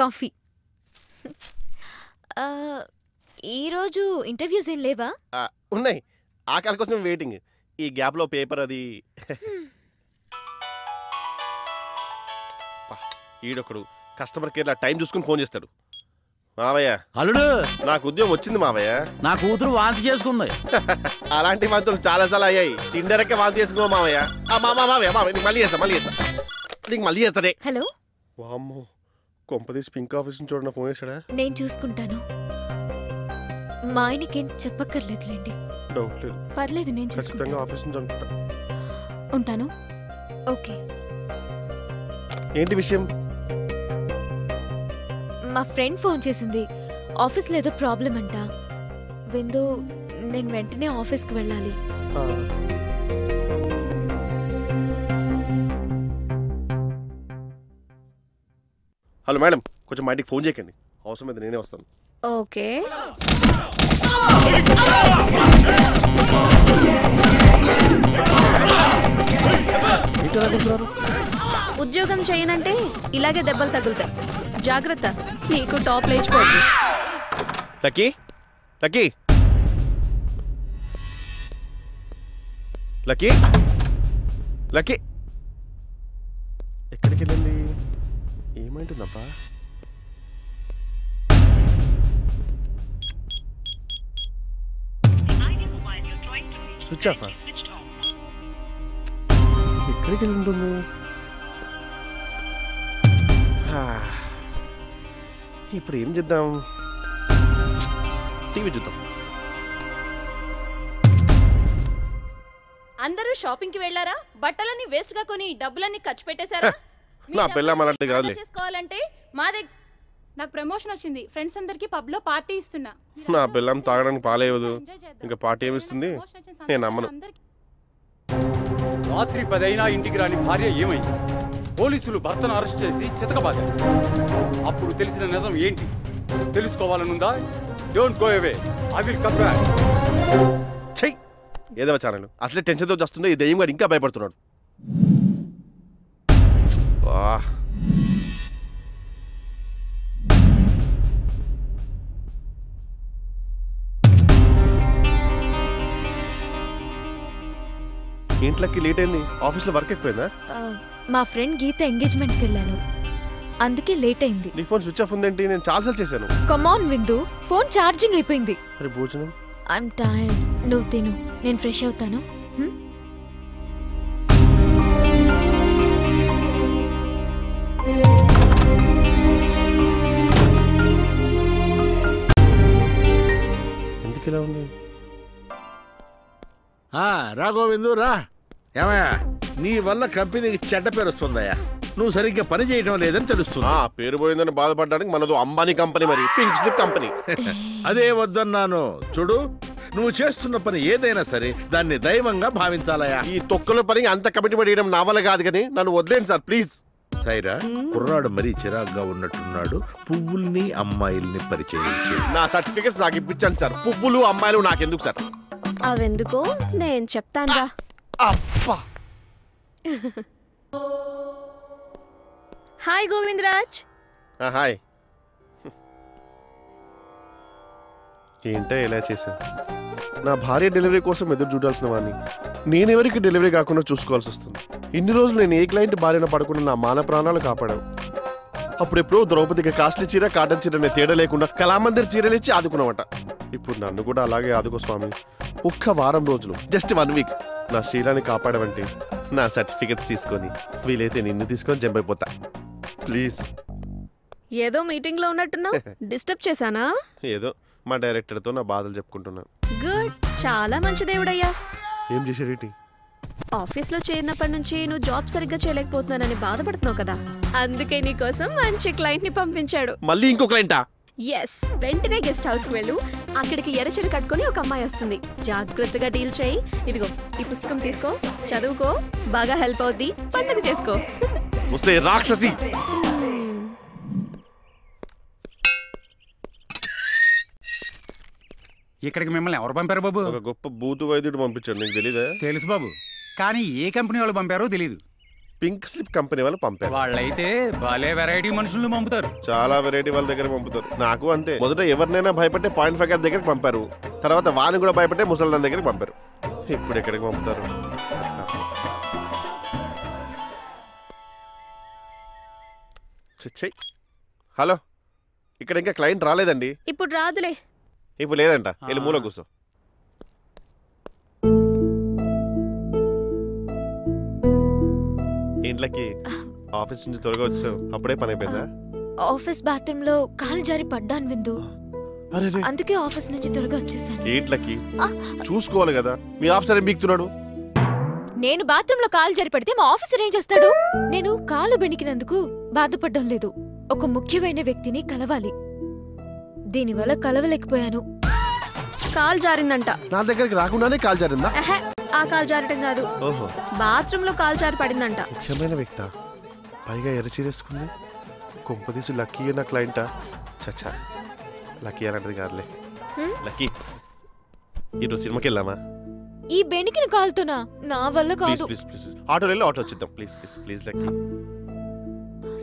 Coffee. ఈ రోజు interviews ఏం లేవా? ఉన్నాయి, ఆకలి కోసం వెయిటింగ్. ఈ గ్యాప్ లో పేపర్ అది ఈడొకడు కస్టమర్ కేర్ టైం చూసుకుని ఫోన్ చేస్తాడు. మావయ్య అల్లుడు, నాకు ఉద్యోగం వచ్చింది మావయ్య. నా కూతురు వాంతి చేసుకుంది. అలాంటి వాంతులు చాలా సార్లు అయ్యాయి. తిండరక్క వాంతి చేసుకో మావయ్య. మళ్ళీ చేస్తా. హలో, వామ్మో కొంపదీసి పింక్ ఆఫీస్ నుంచి చూడండి ఫోన్ చేశాడా? నేను చూసుకుంటాను, మా ఆయనకేం చెప్పక్కర్లేదులేండి. పర్లేదు, నేను ఖచ్చితంగా ఆఫీస్ నుంచి ఉంటాను. ఓకే, ఏంటి విషయం? మా ఫ్రెండ్ ఫోన్ చేసింది, ఆఫీస్లో ఏదో ప్రాబ్లం అంట. విందు, నేను వెంటనే ఆఫీస్కి వెళ్ళాలి. హలో మేడం, కొంచెం మా ఇంటికి ఫోన్ చేయకండి, అవసరం అయితే నేనే వస్తాను. ఓకే. ఉద్యోగం చేయనంటే ఇలాగే దెబ్బలు తగులుతాయి, జాగ్రత్త. నీకు టాప్ లేచిపోతుంది. లక్కీ లక్కీ లక్కీ లక్కీ ఎక్కడికి వెళ్ళింది? ఏమంటుందబ్బా? Switch off. ఎక్కడికి వెళ్ళింటుంది? ఇప్పుడు ఏం చేద్దాం? టీవీ చూద్దాం. అందరూ షాపింగ్ కి వెళ్ళారా? బట్టలని వేస్ట్ గా కొని డబ్బులన్నీ ఖర్చు పెట్టేశారా? నా పిల్లమలంటే కాదు చేసుకోవాలంటే మా దగ్గర. నాకు ప్రమోషన్ వచ్చింది, ఫ్రెండ్స్ అందరికి పబ్ లో పార్టీ ఇస్తున్నా. నా పిల్లం తాగడానికి పాలేవదు, ఇంకా పార్టీ ఏమి ఇస్తుంది? నేను నమ్మను. రాత్రి 10 అయినా ఇంటికి రాని భార్య ఏమైంది? పోలీసులు భర్తను అరెస్ట్ చేసి చితకబాదారు. అప్పుడు తెలిసిన నిజం ఏంటి? తెలుసుకోవాలనుందా? Don't go away, I will come back. చెయ్ ఏదో ఛానల్ అసలే టెన్షన్ తో వస్తుందో, ఈ దయ్యం గారు ఇంకా భయపడుతున్నాడు. ఏంట్లకి లేట్ అయింది? ఆఫీస్ లో వర్క్ అయిపోయిందా? మా ఫ్రెండ్ గీత ఎంగేజ్మెంట్కి వెళ్ళాను, అందుకే లేట్ అయింది. నీ ఫోన్ స్విచ్ ఆఫ్ ఉందేంటి? నేను చాలాసార్లు చేశాను. కమ్ ఆన్ విందు, ఫోన్ ఛార్జింగ్ అయిపోయింది. అరే భోజనం, ఐఎమ్ టైర్డ్, నువ్వు తిను, నేను ఫ్రెష్ అవుతాను. ఎందుకు ఇలా ఉంది? రా గోవిందు రా. ఏమయ్యా, నీ వల్ల కంపెనీకి చెడ్డ పేరు వస్తుందయ్యా. నువ్వు సరిగ్గా పని చేయడం లేదని తెలుస్తుంది. ఆ పేరు పోయిందని బాధపడడానికి మనదు అంబానీ కంపెనీ, మరి పింక్ స్లిప్ కంపెనీ. అదే వద్దన్నాను. చూడు, నువ్వు చేస్తున్న పని ఏదైనా సరే దాన్ని దైవంగా భావించాలయ్యా. ఈ తొక్కల పని అంత కమిట్మెంట్ చేయడం నా వల్ల కాదు, కానీ నన్ను వదిలేండి సార్ ప్లీజ్. సైరా, కుర్రాడు మరీ చిరాగ్గా ఉన్నట్టున్నాడు. పువ్వుల్ని అమ్మాయిల్ని పరిచయించి నా సర్టిఫికెట్స్ నాకు ఇప్పించాను సార్. పువ్వులు అమ్మాయిలు నాకెందుకు సార్? అవెందుకో నేను చెప్తాను. హాయ్ గోవిందరాజ్. హాయ్. ఏంటో ఎలా చేశాను? నా భార్య డెలివరీ కోసం ఎదురు చూడాల్సిన వాడిని నేనెవరికి డెలివరీ కాకుండా చూసుకోవాల్సి వస్తుంది. ఇన్ని రోజులు నేను ఏ క్లయింట్ భార్యను పడకుండా నా మాన ప్రాణాలు కాపాడాను. అప్పుడెప్పుడో ద్రౌపదికి కాస్ట్లీ చీర, కాటన్ చీరనే తేడా లేకుండా కళామందిర్ చీరలిచ్చి ఆదుకున్నామట. ఇప్పుడు నన్ను కూడా అలాగే ఆదుకో స్వామి. ఒక్క వారం రోజులు, జస్ట్ 1 వీక్, నా శీలాన్ని కాపాడమంటే నా సర్టిఫికెట్స్ తీసుకొని వీలైతే నిన్ను తీసుకొని జంపైపోతా ప్లీజ్. ఏదో మీటింగ్ లో ఉన్నట్టున్నా, డిస్టర్బ్ చేశానా? ఏదో మా డైరెక్టర్ తో నా బాధలు చెప్పుకుంటున్నా. గుడ్, చాలా మంచి దేవుడయ్యా. ఏం చేశాడు? ఆఫీస్ లో చేరినప్పటి నుంచి నువ్వు జాబ్ సరిగ్గా చేయలేకపోతున్నానని బాధపడుతున్నావు కదా, అందుకే నీకోసం మంచి క్లయింట్ ని పంపించాడు. మళ్ళీ ఇంకో క్లయింటా? ఎస్. వెంటనే గెస్ట్ హౌస్ కు వెళ్ళు, అక్కడికి ఎర్రచీర కట్టుకుని ఒక అమ్మాయి వస్తుంది, జాగ్రత్తగా డీల్ చేయి. ఇదిగో ఈ పుస్తకం తీసుకో, చదువుకో, బాగా హెల్ప్ అవుద్ది, పండుగ చేసుకో. రాక్షసి. ఇక్కడికి మిమ్మల్ని ఎవరు పంపారు బాబు? ఒక గొప్ప భూతు వైద్యుడు పంపించాడు, నీకు తెలీదా? తెలుసు బాబు, కానీ ఏ కంపెనీ వాళ్ళు పంపారో తెలీదు. పింక్ స్లిప్ కంపెనీ వాళ్ళు పంపారు. వాళ్ళైతే భలే వెరైటీ మనుషుల్ని పంపుతారు, చాలా వెరైటీ వాళ్ళ దగ్గర పంపుతారు. నాకు అంతే, మొదట ఎవరినైనా భయపడే పాయింట్ ఫైవ్ దగ్గరికి పంపారు, తర్వాత వాళ్ళని కూడా భయపడే ముసల్దాన్ దగ్గరికి పంపారు, ఇప్పుడు ఎక్కడికి పంపుతారు? హలో, ఇక్కడ ఇంకా క్లయింట్ రాలేదండి. ఇప్పుడు రాదులే, ఇప్పుడు లేదంట, వెళ్ళి మూల కూర్చో. ఇంట్లోకి ఆఫీస్ నుంచి త్వరగా వచ్చావు, అప్పుడే పని అయిపోయిందా? ఆఫీస్ బాత్రూమ్ లో కాలు జారి పడ్డాను విందు, అందుకే ఆఫీస్ నుంచి త్వరగా వచ్చేసాను. ఇంట్లోకి చూసుకోవాలి కదా, మీ ఆఫీసర్ ఏం బీగుతున్నాడు? నేను బాత్రూమ్ లో కాలు జారి పడితే మా ఆఫీసర్ ఏం చేస్తాడు? నేను కాలు బెణికినందుకు బాధపడడం లేదు, ఒక ముఖ్యమైన వ్యక్తిని కలవాలి, దీనివల్ల కలవలేకపోయాను. కాలు జారిందంట. నా దగ్గరికి రాకుండానే కాలు జారిందా? ఆ కాలు జారటం కాదు, బాత్రూమ్ లో కాలు జారి పడిందంట. ముఖ్యమైన వ్యక్తి పైగా ఎరచేరేసుకుంది, కొంపదీసు లక్కీ నా క్లయింటా? చచ్చా, లక్కీ అలాంటిది కాదులే. లక్కీ, ఈరోజు సినిమాకి వెళ్దామా? ఈ బెణికిన కాలుతోనా? నా వల్ల కాదు. ఆటోలో వెళ్ళి ఆటో వచ్చిద్దాం. Please please please Lucky.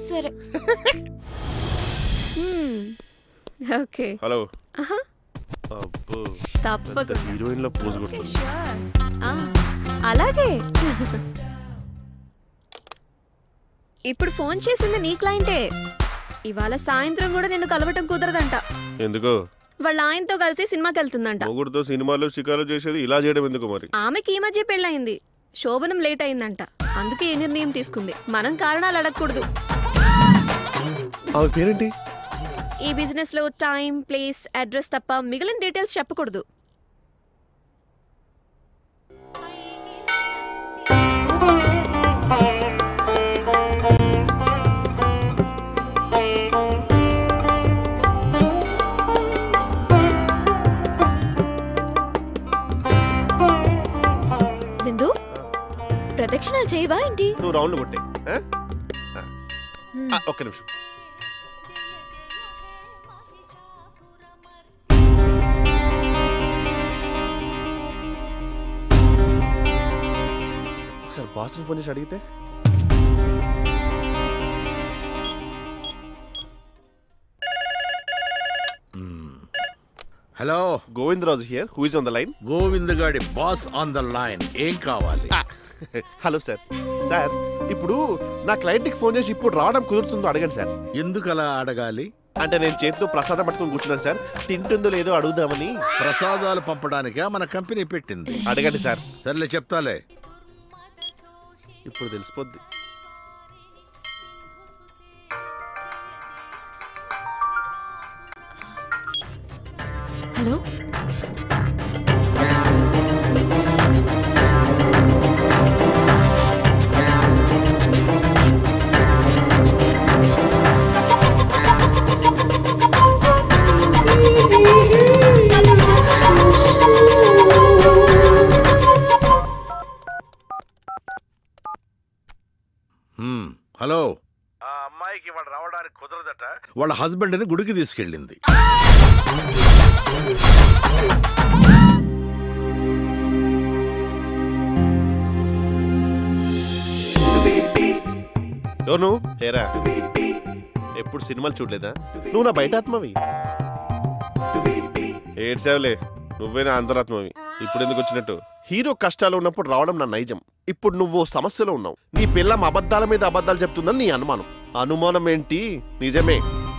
సరే ఓకే. హలో, హీరోయిన్ లో పోజ్ కొడుతుంది. అలాగే, ఇప్పుడు ఫోన్ చేసింది నీ క్లయింటే. ఇవాళ సాయంత్రం కూడా నిన్ను కలవటం కుదరదంట. ఎందుకు? వాళ్ళ ఆయనతో కలిసి సినిమాకి వెళ్తుందంట. ఒకరితో సినిమాలో షికారు చేసేది ఇలా చేయడం ఎందుకు మరి? ఆమెకి ఈ మధ్య పెళ్ళయింది, శోభనం లేట్ అయిందంట, అందుకే ఏ నిర్ణయం తీసుకుంది. మనం కారణాలు అడగకూడదు. ఈ బిజినెస్ లో టైం, ప్లేస్, అడ్రస్ తప్ప మిగిలిన డీటెయిల్స్ చెప్పకూడదు. ప్రదక్షిణాలు చేయవా ఏంటి? నువ్వు రౌండ్ కొట్టే. ఒక్క నిమిషం. సార్ బాస్ ఫోన్ చేసి అడిగితే hello Govindaraju here, who is on the line? Govind గాడి బాస్ ఆన్ ద లైన్. ఏం కావాలి? హలో సార్, సార్ ఇప్పుడు నా క్లయింట్ కి ఫోన్ చేసి ఇప్పుడు రావడం కుదురుతుందో అడగండి సార్. ఎందుకు అలా అడగాలి? అంటే నేను చేతితో ప్రసాదం పట్టుకుని కూర్చున్నాను సార్, తింటుందో లేదో అడుగుదామని. ప్రసాదాలు పంపడానికే మన కంపెనీ పెట్టింది. అడగండి సార్. సర్లే చెప్తాలే, ఇప్పుడు తెలిసిపోద్ది. Hello, hello. ఆ అమ్మాయికి వాడు రావడానికి కుదరదట, వాళ్ళ హస్బెండ్ ని గుడికి తీసుకెళ్ళింది. ఎప్పుడు సినిమాలు చూడలేదా నువ్వు? నా బయట ఆత్మవి ఏడ్చావులే, నువ్వే నా అంతరాత్మవి. ఇప్పుడు ఎందుకు వచ్చినట్టు? హీరో కష్టాలు ఉన్నప్పుడు రావడం నా నైజం. ఇప్పుడు నువ్వు సమస్యలో ఉన్నావు, నీ పిల్ల అబద్ధాల మీద అబద్ధాలు చెప్తుందని నీ అనుమానం. అనుమానం ఏంటి? నిజమే.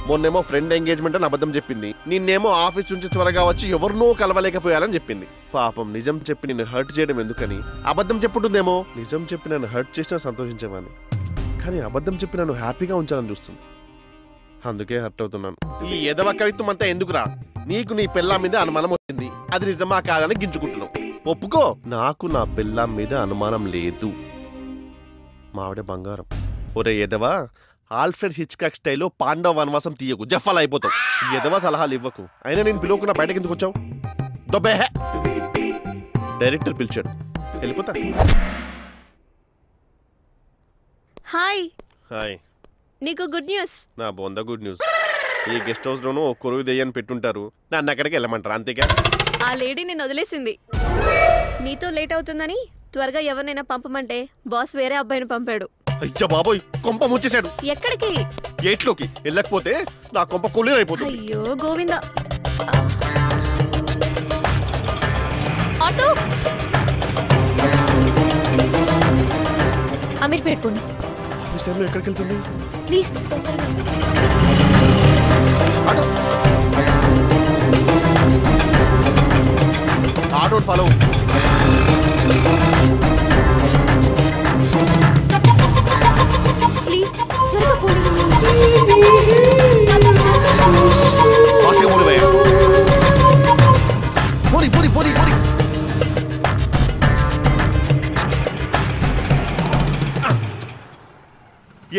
మొన్నేమో ఫ్రెండ్ ఎంగేజ్మెంట్ అని అబద్ధం చెప్పింది, నిన్నేమో ఆఫీస్ నుంచి త్వరగా వచ్చి ఎవరినో కలవలేకపోయాలని చెప్పింది. పాపం నిజం చెప్పి నిన్ను హర్ట్ చేయడం ఎందుకని అబద్ధం చెప్పుంటుందేమో. నిజం చెప్పి నన్ను హర్ట్ చేసినా సంతోషించేవాని, కానీ అబద్ధం చెప్పి నన్ను హ్యాపీగా ఉంచాలని చూస్తుంది, అందుకే హర్ట్ అవుతున్నాను. ఈ ఎదవ కవిత్వం అంతా ఎందుకురా? నీకు నీ పిల్ల మీద అనుమానం వచ్చింది, అది నిజమా కాదని గింజుకుంటున్నావు. ఒప్పుకో. నాకు నా పిల్లం మీద అనుమానం లేదు, మావిడ బంగారం. ఒరే ఎదవా, ఆల్ఫ్రెడ్ హిచ్కాక్ స్టైల్లో పాండవ వనవాసం తీయకు, జఫాలు అయిపోతావు. ఎదవా సలహాలు ఇవ్వకు. అయినా నేను పిలవకుండా బయటకి ఎందుకు వచ్చావు? దొబ్బే, డైరెక్టర్ పిలిచాడు, వెళ్ళిపోతా. హాయ్ హాయ్, నీకు గుడ్ న్యూస్. నా బొంద గుడ్ న్యూస్. ఈ గెస్ట్ హౌస్ లోనూ కొరువు దెయ్యాన్ని పెట్టుంటారు, నన్ను అక్కడికి వెళ్ళమంటారు అంతేగా. ఆ లేడీ నేను వదిలేసింది, నీతో లేట్ అవుతుందని. త్వరగా ఎవరినైనా పంపమంటే బాస్ వేరే అబ్బాయిని పంపాడు. అయ్య బాబాయ్ కొంప ముచ్చేసాడు ఎక్కడికి గేట్లోకి వెళ్ళకపోతే నా కొంప కొల్లేరైపోతుంది అయ్యో గోవిందా ఆటో అమీర్ పేట్ పోండి మిస్టర్ లో ఎక్కడికి వెళ్తుంది ప్లీజ్ తొందరగా ఆటో ఆటో ఫాలో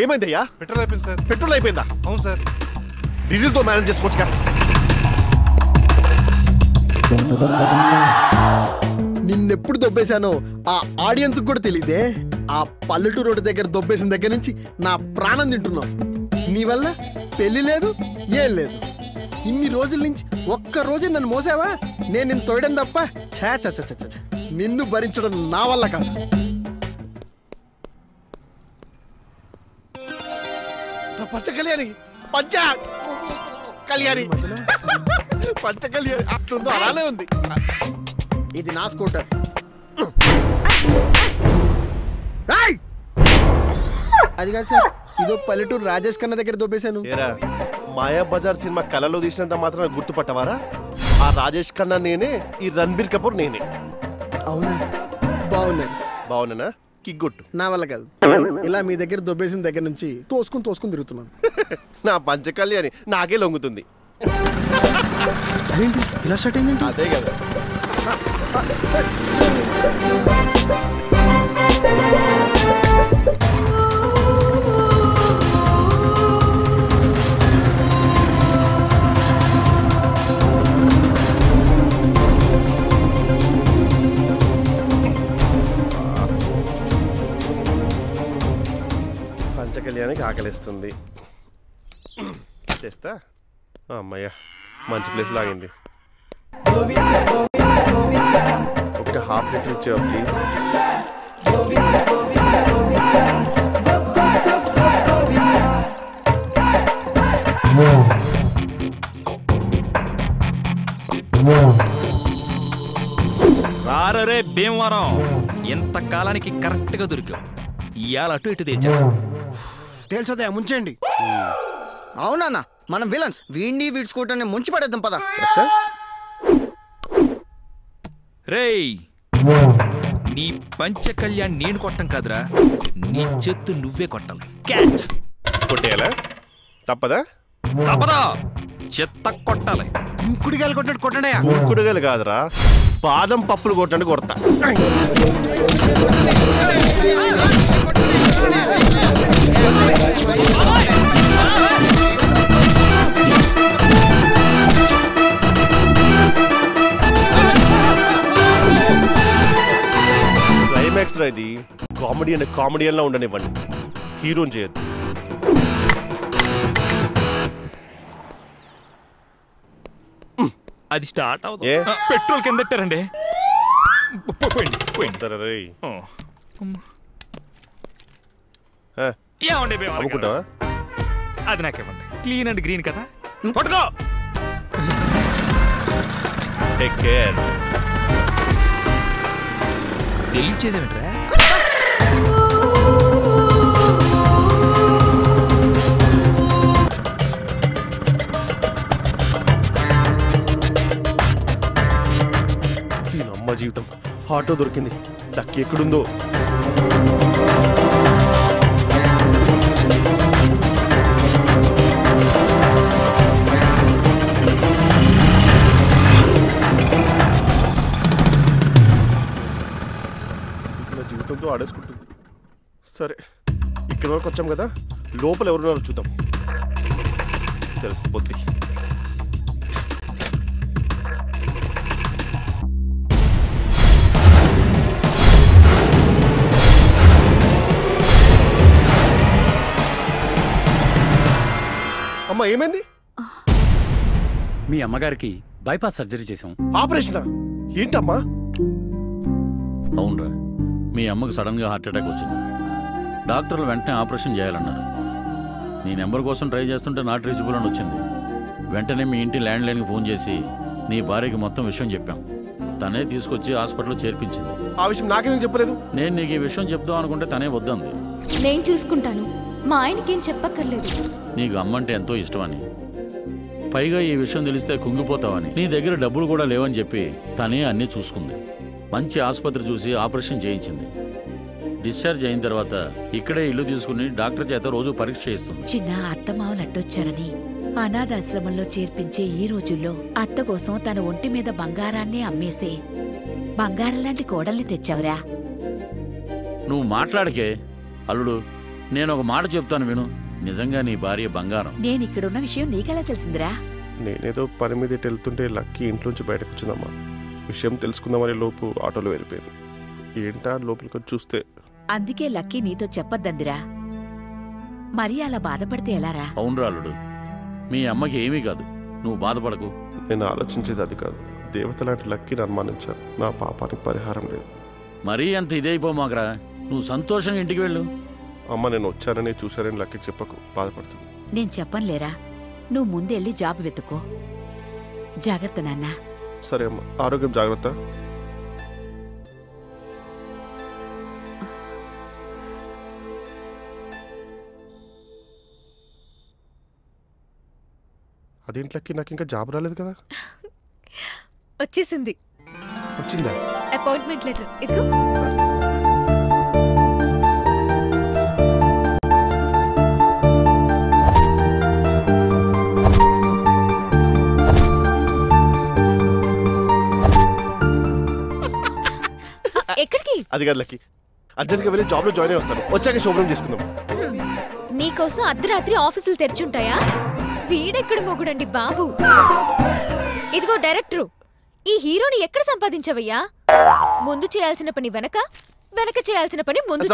ఏమైందయ్యా పెట్రోల్ అయిపోయింది సార్ పెట్రోల్ అయిపోయిందా అవును సార్ డీజిల్ తో మేనేజ్ చేసుకోవచ్చుగా నిన్నెప్పుడు దొబ్బేశాను ఆ ఆడియన్స్ కూడా తెలియదే ఆ పల్లెటూరు రోడ్డు దగ్గర దొబ్బేసిన దగ్గర నుంచి నా ప్రాణం తింటున్నావు నీ వల్ల పెళ్లి లేదు ఏం లేదు ఇన్ని రోజుల నుంచి ఒక్క రోజు నన్ను మోసావా నేను నిన్ను తోయడం తప్ప ఛా చ నిన్ను భరించడం నా వల్ల కాదు పచ్చ కళ్యాణి పచ్చ కళ్యాణి పచ్చ కళ్యాణి అట్లుందో అలానే ఉంది ఇది నా స్కూటర్ అది కాదు సార్ ఇదో పల్లెటూరు రాజేష్ కన్నా దగ్గర దొబ్బేశాను మాయా బజార్ సినిమా కళలో తీసినంత మాత్రం గుర్తుపట్టవారా ఆ రాజేష్ కన్నా నేనే ఈ రణబీర్ కపూర్ నేనే అవునా బాగున్నా బాగున్నానా కిగ్గొట్టు నా వల్ల కాదు ఇలా మీ దగ్గర దొబ్బేసిన దగ్గర నుంచి తోసుకుని తిరుగుతున్నాను నా పంచకల్లి అని నాకే లొంగుతుంది ఇలా స్టార్ట్ అయింది అదే కదా కళ్యాణికి ఆకలిస్తుంది చేస్తా అమ్మయ్య మంచి ప్లేస్ లాగింది ఒక హాఫ్ లీటర్ ఇచ్చావు ప్లీజ్ రారే భీమవరం ఎంతకాలానికి కరెక్ట్గా దొరికావు ఇవాళ అటు ఇటు తెచ్చావు తేల్చదా ముంచండి అవునా మనం విలన్స్ వీడిని వీడ్చుకోవటాన్ని ముంచి పడేద్దాం పదా రేయ్ నీ పంచ కళ్యాణ్ నేను కొట్టం కాదురా నీ చెత్తు నువ్వే కొట్టాలి క్యాచ్ కొట్టేయాలా తప్పదా తప్పదా చెత్త కొట్టాలి ఇంకుడిగాయలు కొట్టినట్టు కొట్టండి ఇంకుడిగాయలు కాదురా బాదం పప్పులు కొట్టండి కొడతా క్లైమాక్స్ రా ఇది కామెడీ అండ్ కామెడియన్లా ఉండనివ్వండి హీరోని చేయద్దు అది స్టార్ట్ అవుతుంది పెట్రోల్ కింద పెట్టారండి పోయింది పోయింటారా రే అది నాకేమండి క్లీన్ అండ్ గ్రీన్ కదా పట్టుకో సెల్యూట్ చేసామంటారా దీని అమ్మ జీవితం ఆటో దొరికింది దక్కి ఎక్కడుందో ఆడేసుకుంటుంది సరే ఇక్కడి వరకు వచ్చాం కదా లోపల ఎవరున్నారో చూద్దాం తెలిసిపోద్ది అమ్మ ఏమైంది మీ అమ్మగారికి బైపాస్ సర్జరీ చేసాం ఆపరేషనా ఏంటమ్మా అవునరా మీ అమ్మకు సడన్ గా హార్ట్ అటాక్ వచ్చింది డాక్టర్లు వెంటనే ఆపరేషన్ చేయాలన్నారు. నీ నెంబర్ కోసం ట్రై చేస్తుంటే నాట్ రీచబుల్ అని వచ్చింది. వెంటనే మీ ఇంటి ల్యాండ్ లైన్కి ఫోన్ చేసి నీ భార్యకి మొత్తం విషయం చెప్పాం. తనే తీసుకొచ్చి హాస్పిటల్లో చేర్పించింది. ఆ విషయం నాకేం చెప్పలేదు. నేను నీకు ఈ విషయం చెప్దాం అనుకుంటే తనే వద్దంది. నేను చూసుకుంటాను, మా ఆయనకేం చెప్పక్కర్లేదు. నీకు అమ్మంటే ఎంతో ఇష్టమని, పైగా ఈ విషయం తెలిస్తే కుంగిపోతావని, నీ దగ్గర డబ్బులు కూడా లేవని చెప్పి తనే అన్నీ చూసుకుంది. మంచి ఆసుపత్రి చూసి ఆపరేషన్ చేయించింది. డిశ్చార్జ్ అయిన తర్వాత ఇక్కడే ఇల్లు తీసుకుని డాక్టర్ చేత రోజు పరీక్ష చేయిస్తుంది. చిన్న అత్తమావలు అడ్డొచ్చారని అనాథాశ్రమంలో చేర్పించే ఈ రోజుల్లో అత్త కోసం తన ఒంటి మీద బంగారాన్ని అమ్మేసి బంగారం లాంటి కోడల్ని తెచ్చావురా. నువ్వు మాట్లాడకే అల్లుడు, నేను ఒక మాట చెప్తాను విను. నిజంగా నీ భార్య బంగారం. నేను ఇక్కడున్న విషయం నీకెలా తెలిసిందిరా? నేనేదో పని మీద వెళ్తుంటే లక్కీ ఇంట్లోంచి బయటకు వచ్చిందమ్మా. విషయం తెలుసుకుందామనే లోపు ఆటోలో వెళ్ళిపోయింది. ఏంటా లోపలికి చూస్తే, అందుకే లక్కీ నీతో చెప్పొద్దందిరా. మరి అలా బాధపడితే ఎలారా? అవునురా అల్లుడు, మీ అమ్మకి ఏమీ కాదు, నువ్వు బాధపడకు. నేను ఆలోచించేది అది కాదు, దేవత లాంటి లక్కీని అనుమానించాను. నా పాపానికి పరిహారం లేదు. మరీ అంత ఇదైపోమాకరా, నువ్వు సంతోషంగా ఇంటికి వెళ్ళు. అమ్మ, నేను వచ్చానని చూశానని లక్కీ చెప్పకు, బాధపడుతుంది. నేను చెప్పను లేరా, నువ్వు ముందెళ్ళి జాబ్ వెతుక్కో. జాగ్రత్త నాన్న. సరే అమ్మ, ఆరోగ్యం జాగ్రత్త. అదేంట్లకి నాకు ఇంకా జాబ్ రాలేదు కదా? వచ్చేసింది. వచ్చిందా? అపాయింట్మెంట్ లెటర్ ఇదిగో. ఎక్కడికి? అది కాదు లక్కీ, అర్జెంట్గా వెళ్ళి జాబ్లో జాయిన్ అయ్యి వస్తాను. వచ్చాక శుభ్రం చేసుకుందాం. నీకోసం అర్ధరాత్రి ఆఫీసులు తెరిచుంటాయా? వీడెక్కడ మొగుడండి బాబు. ఇదిగో డైరెక్టరు, ఈ హీరోని ఎక్కడ సంపాదించవయ్యా? ముందు చేయాల్సిన పని వెనక, వెనక చేయాల్సిన పని ముందు.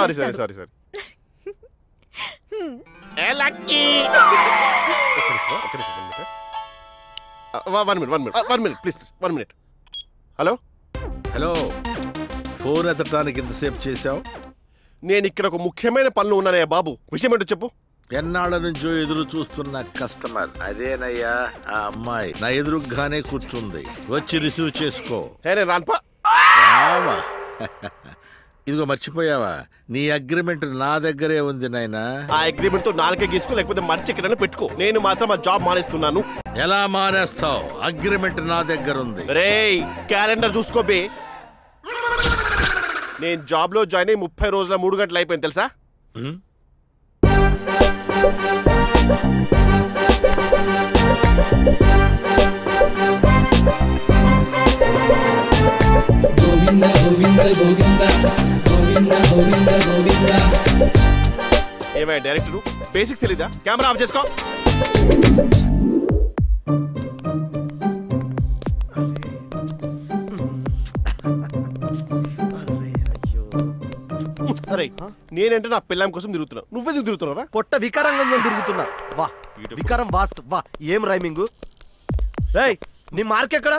హలో హలో, ఫోన్ ఎత్తడానికి ఎంతసేపు చేశావు? నేను ఇక్కడ ఒక ముఖ్యమైన పనులు ఉన్నానయ్యా బాబు. విషయం ఏంటో చెప్పు. ఎన్నాళ్ళ నుంచో ఎదురు చూస్తున్న కస్టమర్ అదేనయ్యా. ఆ అమ్మాయి నా ఎదురుగానే కూర్చుంది, వచ్చి రిసీవ్ చేసుకో. ఇదిగో మర్చిపోయావా, నీ అగ్రిమెంట్ నా దగ్గరే ఉంది నాయనా. ఆ అగ్రిమెంట్ తో నాలుగే గీసుకో, లేకపోతే మర్చి ఇక్కడ పెట్టుకో. నేను మాత్రం ఆ జాబ్ మానేస్తున్నాను. ఎలా మానేస్తావు? అగ్రిమెంట్ నా దగ్గర ఉంది. రేయ్ క్యాలెండర్ చూసుకోబే. నేను జాబ్ లో జాయిన్ అయ్యి 30 రోజుల 3 గంటలు అయిపోయింది తెలుసా. గోవింద గోవింద గోవింద గోవింద గోవింద గోవింద. ఏమయ్య డైరెక్టరు, బేసిక్స్ తెలీదా? కెమెరా ఆఫ్ చేసుకో. నేనంటే నా పిల్లం కోసం తిరుగుతున్నా, నువ్వే తిరుగుతున్నారా? పొట్ట వికారంగా నేను తిరుగుతున్నా. వా వికారం వాస్తు. వా ఏం రైమింగ్. రేయ్ నీ మార్క్ ఎక్కడ?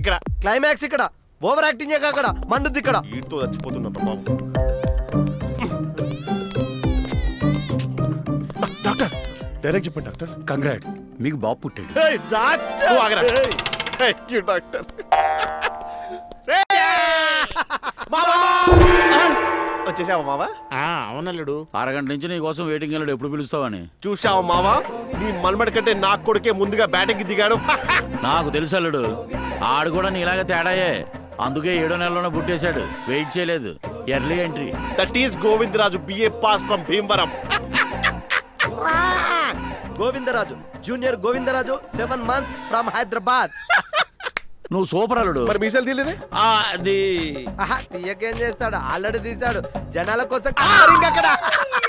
ఇక్కడ క్లైమాక్స్, ఇక్కడ ఓవర్ యాక్టింగ్, అక్కడ మండుద్ది. ఇక్కడ వీటితో చచ్చిపోతున్నా బాబు. డాక్టర్ డైరెక్ట్ చెప్పండి. డాక్టర్ కంగ్రాట్స్, మీకు బాబు పుట్టాడు. డాక్టర్ వచ్చేసావు మావా? అవునల్లుడు, అరగంట నుంచి నీ కోసం వెయిటింగ్. అల్లుడు ఎప్పుడు పిలుస్తావని చూసావు మావా. నీ మల్మడి కంటే నా కొడుకే ముందుగా బ్యాటింగ్ దిగాడు. నాకు తెలుసు అల్లుడు, ఆడు కూడా నీలాగా తేడాయే, అందుకే 7వ నెలలోనే పుట్టేశాడు. వెయిట్ చేయలేదు, early entry. That is Govindaraju, BA pass from Bhimavaram. Govindaraju junior, Govindaraju 7 months from Hyderabad. నువ్వు సూపర్ అల్లుడు. మరి మీసాలు తీయలేదే? అది తీయకేం చేస్తాడు, ఆల్రెడీ తీశాడు జనాల కోసం.